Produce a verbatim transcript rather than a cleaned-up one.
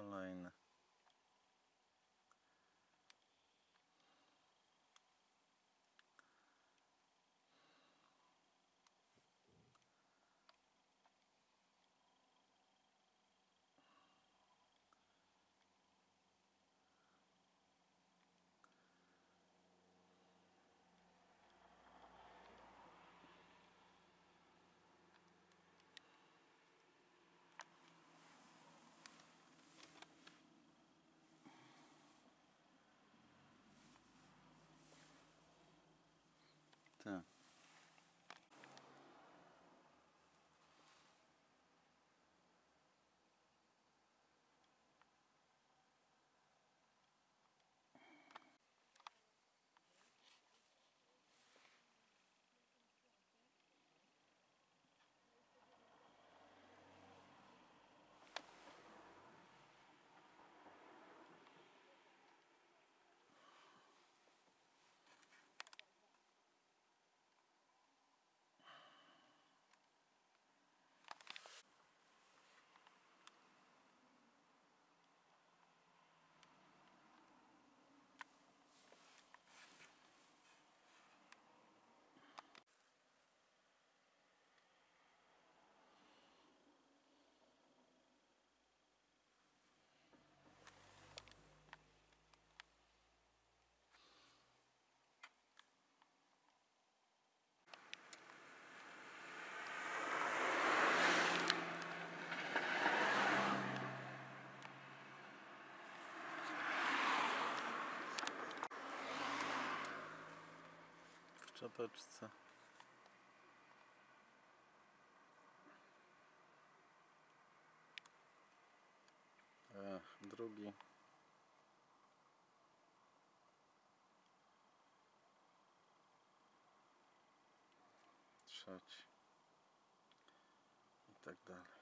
Kolejne. Tak. Czapeczce. Ech, drugi. Trzeci. I tak dalej.